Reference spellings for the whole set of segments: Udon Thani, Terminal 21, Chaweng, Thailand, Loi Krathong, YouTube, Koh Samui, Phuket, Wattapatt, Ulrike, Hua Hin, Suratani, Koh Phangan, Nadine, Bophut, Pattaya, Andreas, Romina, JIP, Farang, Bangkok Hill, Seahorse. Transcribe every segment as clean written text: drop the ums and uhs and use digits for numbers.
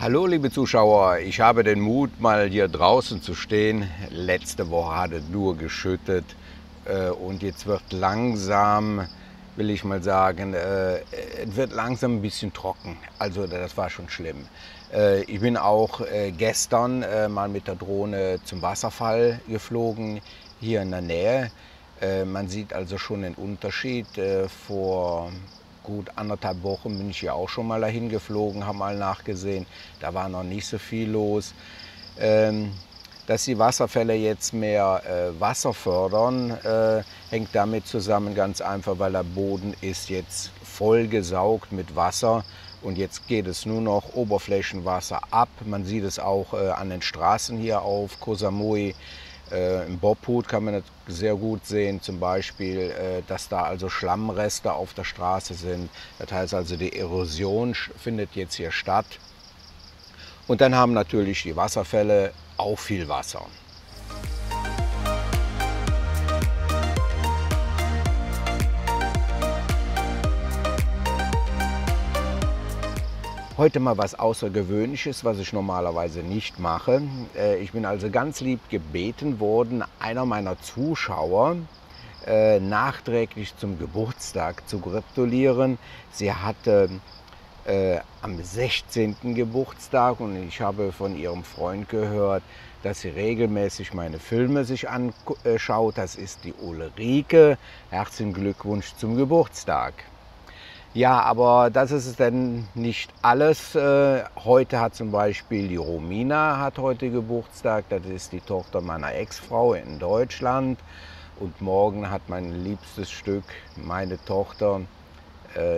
Hallo liebe Zuschauer, ich habe den Mut, mal hier draußen zu stehen. Letzte Woche hat es nur geschüttet und jetzt wird langsam, will ich mal sagen, es wird langsam ein bisschen trocken. Also das war schon schlimm. Ich bin auch gestern mal mit der Drohne zum Wasserfall geflogen, hier in der Nähe. Man sieht also schon den Unterschied. Vor gut anderthalb Wochen bin ich ja auch schon mal dahin geflogen, habe mal nachgesehen. Da war noch nicht so viel los. Dass die Wasserfälle jetzt mehr Wasser fördern, hängt damit zusammen, ganz einfach, weil der Boden ist jetzt vollgesaugt mit Wasser und jetzt geht es nur noch Oberflächenwasser ab. Man sieht es auch an den Straßen hier auf Koh Samui. Im Bophut kann man das sehr gut sehen, zum Beispiel, dass da also Schlammreste auf der Straße sind. Das heißt also, die Erosion findet jetzt hier statt. Und dann haben natürlich die Wasserfälle auch viel Wasser. Heute mal was Außergewöhnliches, was ich normalerweise nicht mache. Ich bin also ganz lieb gebeten worden, einer meiner Zuschauer nachträglich zum Geburtstag zu gratulieren. Sie hatte am 16. Geburtstag und ich habe von ihrem Freund gehört, dass sie regelmäßig meine Filme sich anschaut. Das ist die Ulrike. Herzlichen Glückwunsch zum Geburtstag. Ja, aber das ist dann nicht alles. Heute hat zum Beispiel die Romina heute Geburtstag. Das ist die Tochter meiner Ex-Frau in Deutschland. Und morgen hat mein liebstes Stück, meine Tochter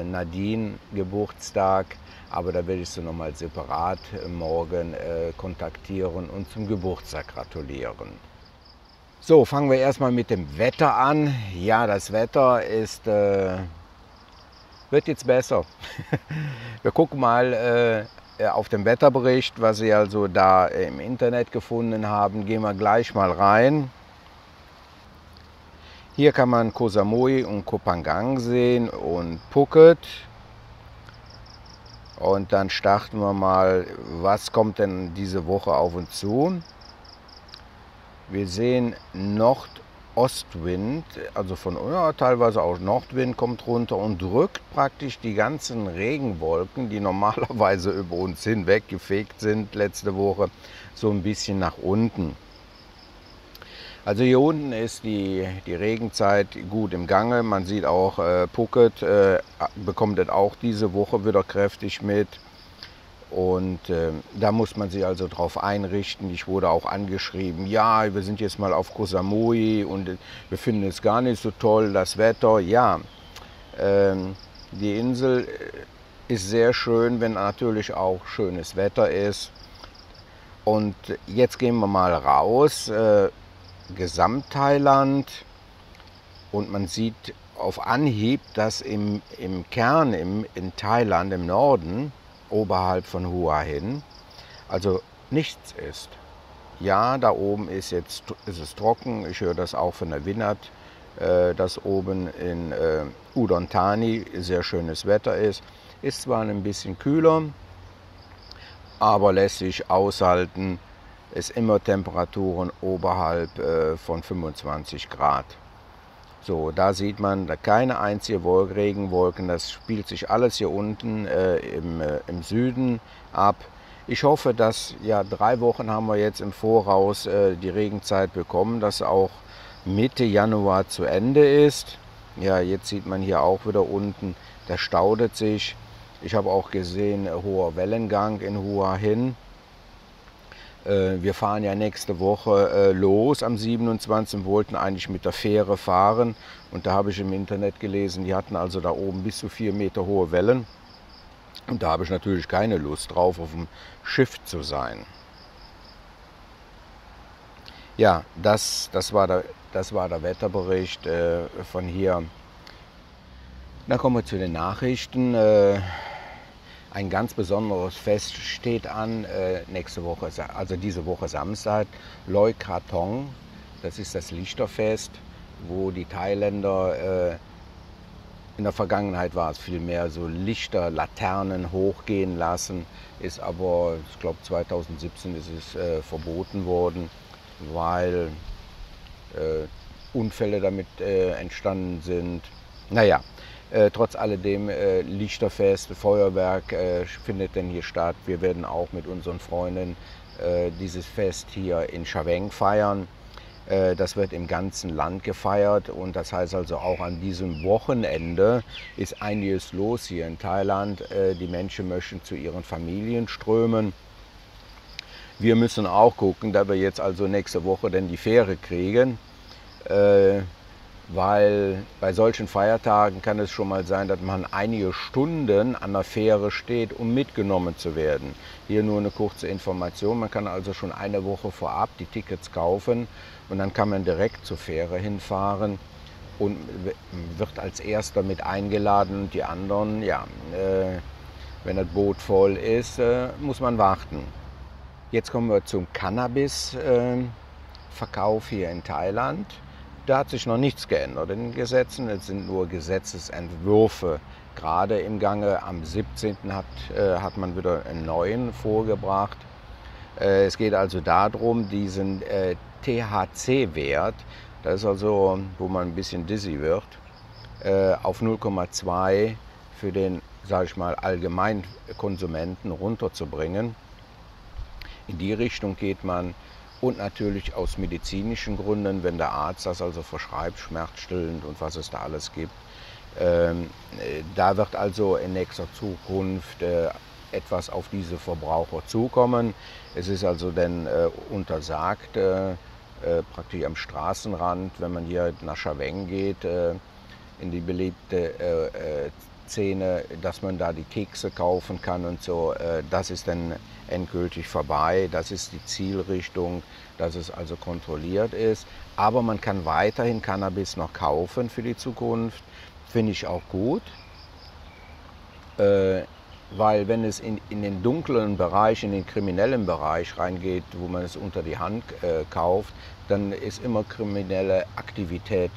Nadine, Geburtstag. Aber da werde ich sie nochmal separat morgen kontaktieren und zum Geburtstag gratulieren. So, fangen wir erstmal mit dem Wetter an. Ja, das Wetter ist... wird jetzt besser. Wir gucken mal auf den Wetterbericht, was Sie also da im Internet gefunden haben. Gehen wir gleich mal rein. Hier kann man Koh Samui und Koh Phangan sehen und Phuket. Und dann starten wir mal, was kommt denn diese Woche auf uns zu. Wir sehen Nord- Ostwind, also von teilweise auch Nordwind kommt runter und drückt praktisch die ganzen Regenwolken, die normalerweise über uns hinweg gefegt sind letzte Woche, so ein bisschen nach unten. Also hier unten ist die Regenzeit gut im Gange. Man sieht auch Phuket bekommt das auch diese Woche wieder kräftig mit. Und da muss man sich also drauf einrichten. Ich wurde auch angeschrieben, ja, wir sind jetzt mal auf Koh Samui und wir finden es gar nicht so toll, das Wetter. Ja, die Insel ist sehr schön, wenn natürlich auch schönes Wetter ist. Und jetzt gehen wir mal raus, Gesamt-Thailand. Und man sieht auf Anhieb, dass im Kern, in Thailand, im Norden, oberhalb von Hua Hin, also nichts ist. Ja, da oben ist es trocken, ich höre das auch von der Winnert, dass oben in Udon Thani sehr schönes Wetter ist. Ist zwar ein bisschen kühler, aber lässt sich aushalten, ist immer Temperaturen oberhalb von 25 Grad. So, da sieht man da keine einzige Regenwolken, das spielt sich alles hier unten im Süden ab. Ich hoffe, dass, ja, 3 Wochen haben wir jetzt im Voraus die Regenzeit bekommen, dass auch Mitte Januar zu Ende ist. Ja, jetzt sieht man hier auch wieder unten, da staudet sich. Ich habe auch gesehen, hoher Wellengang in Hua Hin. Wir fahren ja nächste Woche los am 27. Wollten eigentlich mit der Fähre fahren und da habe ich im Internet gelesen, die hatten also da oben bis zu 4 Meter hohe Wellen und da habe ich natürlich keine Lust drauf, auf dem Schiff zu sein. Ja, das war der Wetterbericht von hier. Dann kommen wir zu den Nachrichten. Ein ganz besonderes Fest steht an, nächste Woche, also diese Woche Samstag, Loi Krathong. Das ist das Lichterfest, wo die Thailänder In der Vergangenheit war es viel mehr so Lichter, Laternen hochgehen lassen, ist aber, ich glaube 2017 ist es verboten worden, weil Unfälle damit entstanden sind. Naja, trotz alledem Lichterfest, Feuerwerk findet denn hier statt. Wir werden auch mit unseren Freunden dieses Fest hier in Chaweng feiern. Das wird im ganzen Land gefeiert und das heißt also auch an diesem Wochenende ist einiges los hier in Thailand. Die Menschen möchten zu ihren Familien strömen. Wir müssen auch gucken, da wir jetzt also nächste Woche dann die Fähre kriegen, weil bei solchen Feiertagen kann es schon mal sein, dass man einige Stunden an der Fähre steht, um mitgenommen zu werden. Hier nur eine kurze Information, man kann also schon eine Woche vorab die Tickets kaufen und dann kann man direkt zur Fähre hinfahren und wird als Erster mit eingeladen und die anderen, ja, wenn das Boot voll ist, muss man warten. Jetzt kommen wir zum Cannabis-Verkauf hier in Thailand. Da hat sich noch nichts geändert in den Gesetzen, es sind nur Gesetzesentwürfe gerade im Gange. Am 17. hat man wieder einen neuen vorgebracht. Es geht also darum, diesen THC-Wert, das ist also, wo man ein bisschen dizzy wird, auf 0,2 für den, sage ich mal, Allgemeinkonsumenten runterzubringen. In die Richtung geht man. Und natürlich aus medizinischen Gründen, wenn der Arzt das also verschreibt, schmerzstillend und was es da alles gibt. Da wird also in nächster Zukunft etwas auf diese Verbraucher zukommen. Es ist also dann untersagt, praktisch am Straßenrand, wenn man hier nach Chaweng geht, in die beliebte Szene, dass man da die Kekse kaufen kann und so, das ist dann endgültig vorbei, das ist die Zielrichtung, dass es also kontrolliert ist. Aber man kann weiterhin Cannabis noch kaufen für die Zukunft, finde ich auch gut, weil wenn es in den dunklen Bereich, in den kriminellen Bereich reingeht, wo man es unter die Hand kauft, dann ist immer kriminelle Aktivität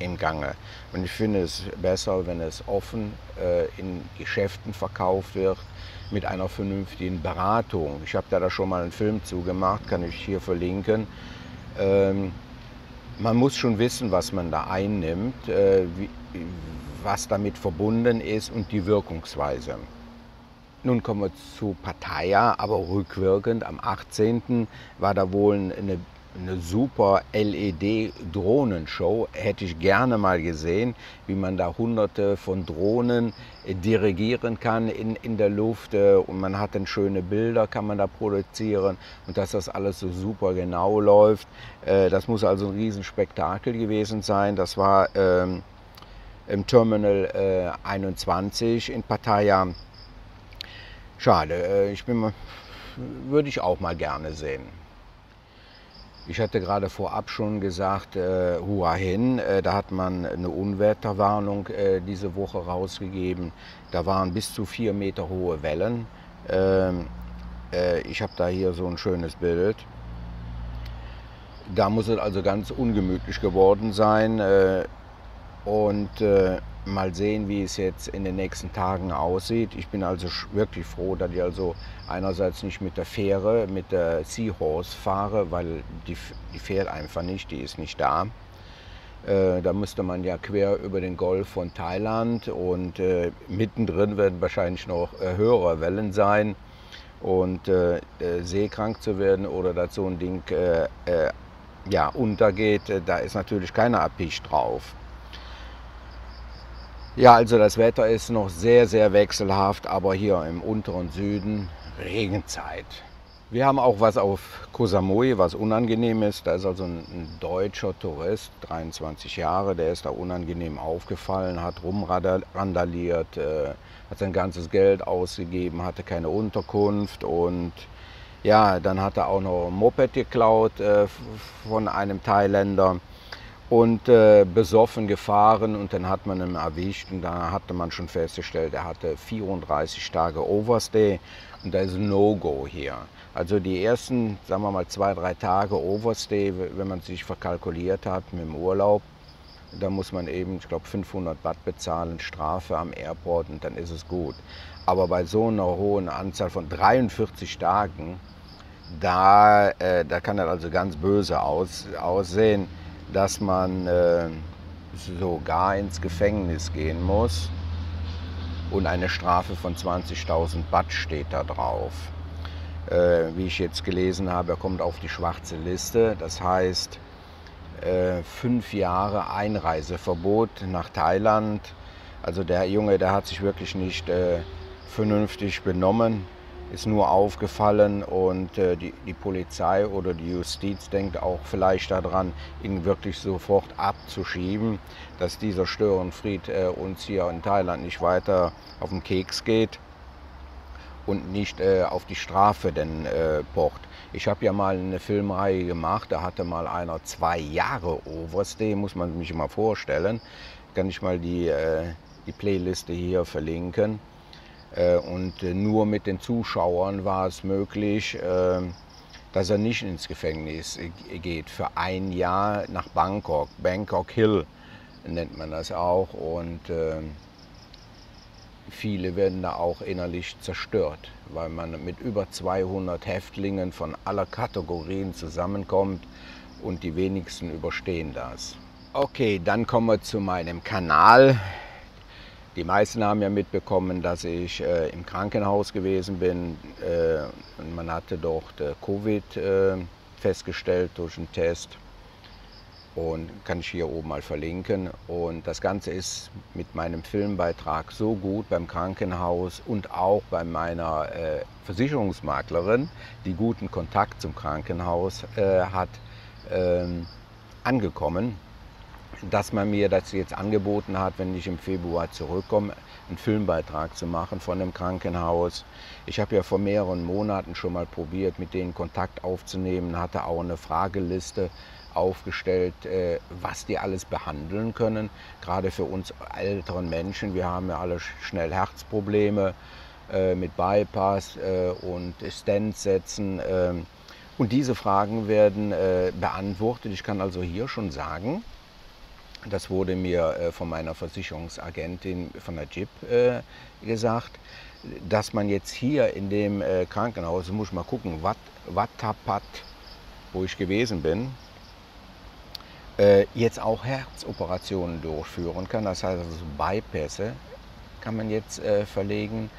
im Gange. Und ich finde es besser, wenn es offen in Geschäften verkauft wird, mit einer vernünftigen Beratung. Ich habe da schon mal einen Film zugemacht, kann ich hier verlinken. Man muss schon wissen, was man da einnimmt, was damit verbunden ist und die Wirkungsweise. Nun kommen wir zu Pattaya, aber rückwirkend. Am 18. war da wohl eine super LED-Drohnenshow. Hätte ich gerne mal gesehen, wie man da hunderte von Drohnen dirigieren kann in der Luft. Und man hat dann schöne Bilder, kann man da produzieren. Und dass das alles so super genau läuft, das muss also ein Riesenspektakel gewesen sein. Das war im Terminal 21 in Pattaya. Schade, würde ich auch mal gerne sehen. Ich hatte gerade vorab schon gesagt, Hua Hin, da hat man eine Unwetterwarnung diese Woche rausgegeben. Da waren bis zu 4 Meter hohe Wellen. Ich habe da hier so ein schönes Bild. Da muss es also ganz ungemütlich geworden sein. Mal sehen, wie es jetzt in den nächsten Tagen aussieht. Ich bin also wirklich froh, dass ich also einerseits nicht mit der Fähre, mit der Seahorse fahre, weil die fährt einfach nicht, die ist nicht da. Da müsste man ja quer über den Golf von Thailand und mittendrin werden wahrscheinlich noch höhere Wellen sein. Und seekrank zu werden oder dass so ein Ding untergeht, da ist natürlich keiner erpicht drauf. Ja, also das Wetter ist noch sehr, sehr wechselhaft, aber hier im unteren Süden Regenzeit. Wir haben auch was auf Koh Samui, was unangenehm ist. Da ist also ein deutscher Tourist, 23 Jahre, der ist da unangenehm aufgefallen, hat rumrandaliert, hat sein ganzes Geld ausgegeben, hatte keine Unterkunft und ja, dann hat er auch noch ein Moped geklaut von einem Thailänder. Und besoffen gefahren und dann hat man ihn erwischt und da hatte man schon festgestellt, er hatte 34 Tage Overstay und da ist ein No-Go hier. Also die ersten, sagen wir mal, 2, 3 Tage Overstay, wenn man sich verkalkuliert hat mit dem Urlaub, Da muss man eben, ich glaube, 500 Baht bezahlen, Strafe am Airport, und dann ist es gut. Aber bei so einer hohen Anzahl von 43 Tagen, da kann das also ganz böse aussehen, dass man sogar ins Gefängnis gehen muss. Und eine Strafe von 20.000 Baht steht da drauf. Wie ich jetzt gelesen habe, er kommt auf die schwarze Liste. Das heißt, 5 Jahre Einreiseverbot nach Thailand. Also der Junge, der hat sich wirklich nicht vernünftig benommen, ist nur aufgefallen, und die Polizei oder die Justiz denkt auch vielleicht daran, ihn wirklich sofort abzuschieben, dass dieser Störenfried uns hier in Thailand nicht weiter auf den Keks geht und nicht auf die Strafe denn pocht. Ich habe ja mal eine Filmreihe gemacht, da hatte mal einer 2 Jahre Overstay, muss man sich mal vorstellen. Kann ich mal die Playliste hier verlinken. Und nur mit den Zuschauern war es möglich, dass er nicht ins Gefängnis geht. Für 1 Jahr nach Bangkok. Bangkok Hill nennt man das auch. Und viele werden da auch innerlich zerstört, weil man mit über 200 Häftlingen von aller Kategorien zusammenkommt und die wenigsten überstehen das. Okay, dann kommen wir zu meinem Kanal. Die meisten haben ja mitbekommen, dass ich im Krankenhaus gewesen bin. Und man hatte dort Covid festgestellt durch einen Test. Und kann ich hier oben mal verlinken. Und das Ganze ist mit meinem Filmbeitrag so gut beim Krankenhaus und auch bei meiner Versicherungsmaklerin, die guten Kontakt zum Krankenhaus hat, angekommen, dass man mir das jetzt angeboten hat, wenn ich im Februar zurückkomme, einen Filmbeitrag zu machen von dem Krankenhaus. Ich habe ja vor mehreren Monaten schon mal probiert, mit denen Kontakt aufzunehmen, hatte auch eine Frageliste aufgestellt, was die alles behandeln können. Gerade für uns älteren Menschen, wir haben ja alle schnell Herzprobleme mit Bypass und Stents setzen. Und diese Fragen werden beantwortet. Ich kann also hier schon sagen, das wurde mir von meiner Versicherungsagentin von der JIP gesagt, dass man jetzt hier in dem Krankenhaus, muss ich mal gucken, Wattapatt, wo ich gewesen bin, jetzt auch Herzoperationen durchführen kann. Das heißt, also Bypässe kann man jetzt verlegen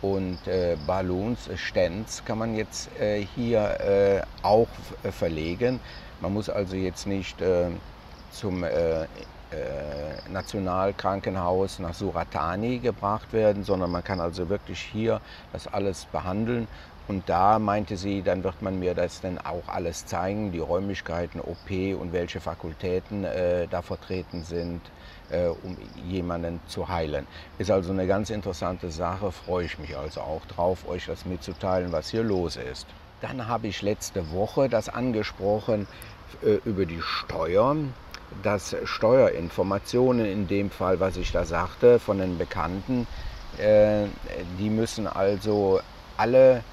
und Ballons, Stents kann man jetzt hier auch verlegen. Man muss also jetzt nicht zum Nationalkrankenhaus nach Suratani gebracht werden, sondern man kann also wirklich hier das alles behandeln. Und da meinte sie, dann wird man mir das dann auch alles zeigen, die Räumlichkeiten, OP und welche Fakultäten da vertreten sind, um jemanden zu heilen. Ist also eine ganz interessante Sache, freue ich mich also auch drauf, euch das mitzuteilen, was hier los ist. Dann habe ich letzte Woche das angesprochen über die Steuern, dass Steuerinformationen, in dem Fall, was ich da sagte, von den Bekannten, die müssen also alle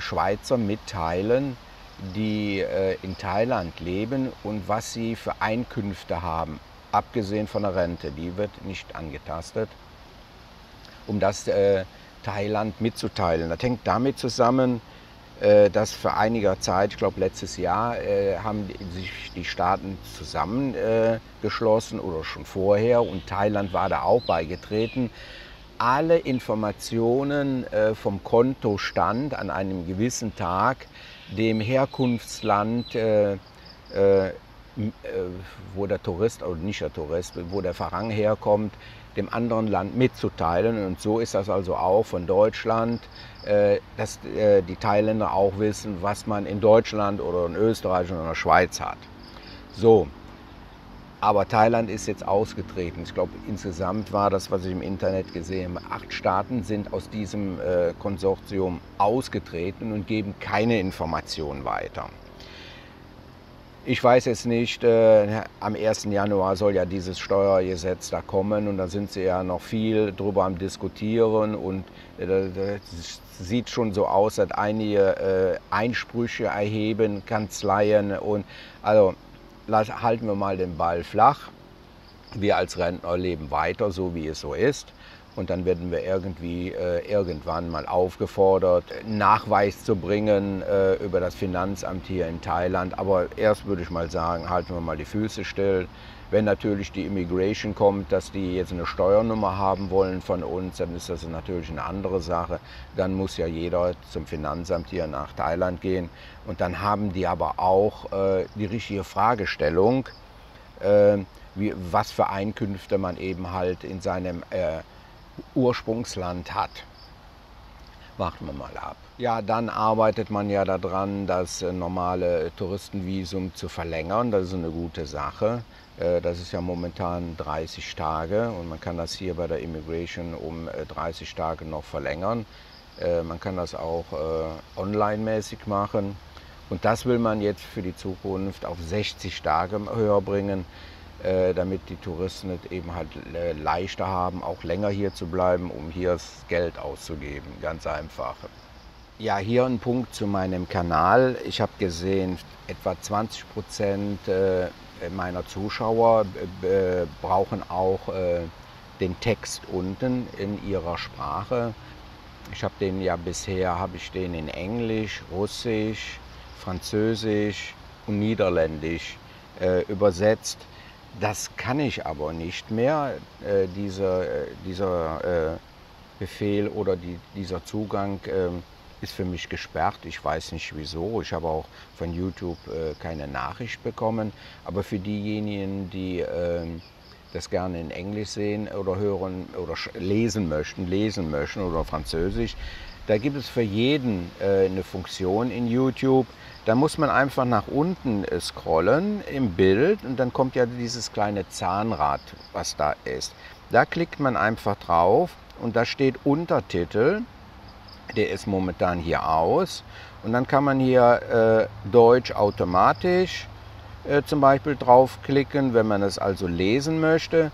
Schweizer mitteilen, die in Thailand leben, und was sie für Einkünfte haben, abgesehen von der Rente, die wird nicht angetastet, um das Thailand mitzuteilen. Das hängt damit zusammen, dass vor einiger Zeit, ich glaube letztes Jahr, haben sich die Staaten zusammengeschlossen oder schon vorher, und Thailand war da auch beigetreten. Alle Informationen vom Kontostand an einem gewissen Tag dem Herkunftsland, wo der Tourist oder nicht der Tourist, wo der Farang herkommt, dem anderen Land mitzuteilen. Und so ist das also auch von Deutschland, dass die Thailänder auch wissen, was man in Deutschland oder in Österreich oder in der Schweiz hat. So, aber Thailand ist jetzt ausgetreten. Ich glaube, insgesamt war das, was ich im Internet gesehen habe, 8 Staaten sind aus diesem Konsortium ausgetreten und geben keine Informationen weiter. Ich weiß jetzt nicht, am 1. Januar soll ja dieses Steuergesetz da kommen, und da sind sie ja noch viel drüber am Diskutieren, und das sieht schon so aus, dass einige Einsprüche erheben, Kanzleien und also halten wir mal den Ball flach. Wir als Rentner leben weiter, so wie es so ist. Und dann werden wir irgendwie irgendwann mal aufgefordert, Nachweis zu bringen über das Finanzamt hier in Thailand. Aber erst würde ich mal sagen, halten wir mal die Füße still. Wenn natürlich die Immigration kommt, dass die jetzt eine Steuernummer haben wollen von uns, dann ist das natürlich eine andere Sache. Dann muss ja jeder zum Finanzamt hier nach Thailand gehen. Und dann haben die aber auch die richtige Fragestellung, was für Einkünfte man eben halt in seinem Ursprungsland hat. Warten wir mal ab. Ja, dann arbeitet man ja daran, das normale Touristenvisum zu verlängern. Das ist eine gute Sache. Das ist ja momentan 30 Tage und man kann das hier bei der Immigration um 30 Tage noch verlängern. Man kann das auch online-mäßig machen. Und das will man jetzt für die Zukunft auf 60 Tage höher bringen, damit die Touristen es eben halt leichter haben, auch länger hier zu bleiben, um hier das Geld auszugeben, ganz einfach. Ja, hier ein Punkt zu meinem Kanal. Ich habe gesehen, etwa 20% meiner Zuschauer brauchen auch den Text unten in ihrer Sprache. Ich habe den ja bisher, den in Englisch, Russisch, Französisch und Niederländisch übersetzt. Das kann ich aber nicht mehr, dieser Befehl oder dieser Zugang ist für mich gesperrt. Ich weiß nicht wieso, ich habe auch von YouTube keine Nachricht bekommen. Aber für diejenigen, die das gerne in Englisch sehen oder hören oder lesen möchten oder Französisch, da gibt es für jeden eine Funktion in YouTube. Da muss man einfach nach unten scrollen im Bild und dann kommt ja dieses kleine Zahnrad, was da ist. Da klickt man einfach drauf und da steht Untertitel, der ist momentan hier aus. Und dann kann man hier Deutsch automatisch zum Beispiel draufklicken, wenn man es also lesen möchte.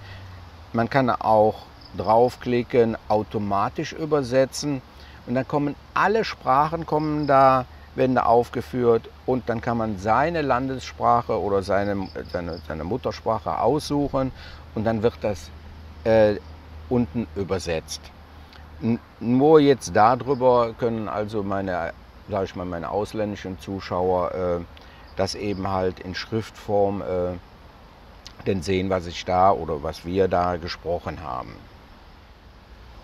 Man kann auch draufklicken, automatisch übersetzen. Und dann kommen alle Sprachen, werden da aufgeführt und dann kann man seine Landessprache oder seine Muttersprache aussuchen und dann wird das unten übersetzt. Nur jetzt darüber können also meine ausländischen Zuschauer das eben halt in Schriftform denn sehen, was ich da oder was wir da gesprochen haben.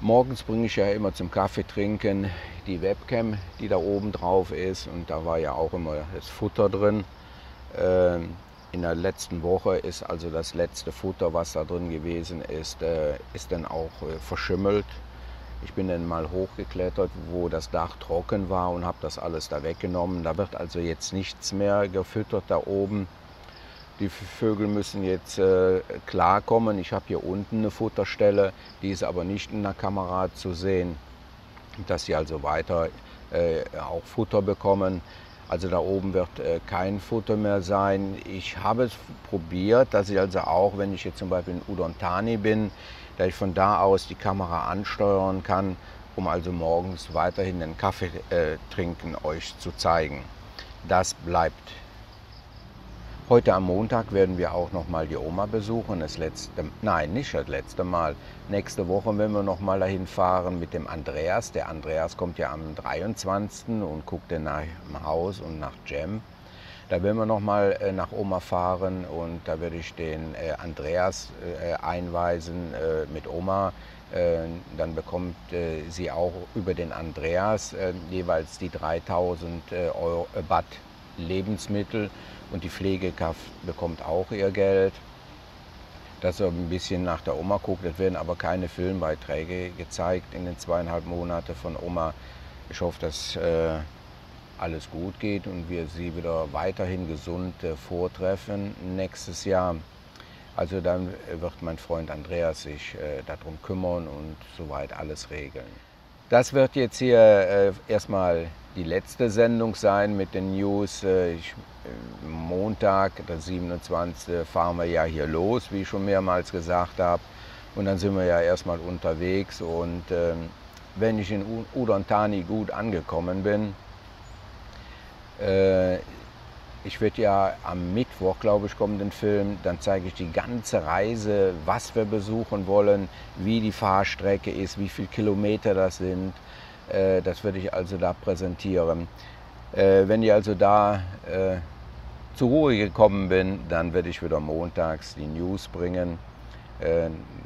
Morgens bringe ich ja immer zum Kaffee trinken die Webcam, die da oben drauf ist, und da war ja auch immer das Futter drin. In der letzten Woche ist also das letzte Futter, was da drin gewesen ist dann auch verschimmelt. Ich bin dann mal hochgeklettert, wo das Dach trocken war, und habe das alles da weggenommen. Da wird also jetzt nichts mehr gefüttert da oben. Die Vögel müssen jetzt klarkommen. Ich habe hier unten eine Futterstelle, die ist aber nicht in der Kamera zu sehen, dass sie also weiter auch Futter bekommen. Also da oben wird kein Futter mehr sein. Ich habe es probiert, dass ich also auch, wenn ich jetzt zum Beispiel in Udon Thani bin, dass ich von da aus die Kamera ansteuern kann, um also morgens weiterhin den Kaffee trinken euch zu zeigen. Das bleibt. Heute am Montag werden wir auch noch mal die Oma besuchen. Nächste Woche werden wir noch mal dahin fahren mit dem Andreas. Der Andreas kommt ja am 23. und guckt dann nach dem Haus und nach Jem. Da werden wir noch mal nach Oma fahren und da werde ich den Andreas einweisen mit Oma. Dann bekommt sie auch über den Andreas jeweils die 3000 Euro Baht Lebensmittel. Und die Pflegekraft bekommt auch ihr Geld, dass er ein bisschen nach der Oma guckt. Es werden aber keine Filmbeiträge gezeigt in den 2,5 Monaten von Oma. Ich hoffe, dass alles gut geht und wir sie wieder weiterhin gesund vortreffen nächstes Jahr. Also dann wird mein Freund Andreas sich darum kümmern und soweit alles regeln. Das wird jetzt hier erstmal die letzte Sendung sein mit den News. Montag, der 27. fahren wir ja hier los, wie ich schon mehrmals gesagt habe. Und dann sind wir ja erstmal unterwegs. Und wenn ich in Udon Thani gut angekommen bin, Ich werde ja am Mittwoch, glaube ich, kommt den Film. Dann zeige ich die ganze Reise, was wir besuchen wollen, wie die Fahrstrecke ist, wie viele Kilometer das sind. Das werde ich also da präsentieren. Wenn ich also da zur Ruhe gekommen bin, dann werde ich wieder montags die News bringen.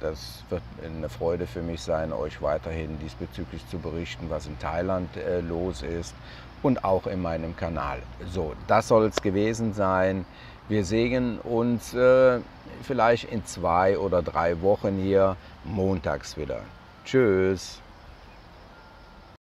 Das wird eine Freude für mich sein, euch weiterhin diesbezüglich zu berichten, was in Thailand los ist. Und auch in meinem Kanal. So, das soll es gewesen sein. Wir sehen uns vielleicht in 2 oder 3 Wochen hier montags wieder. Tschüss!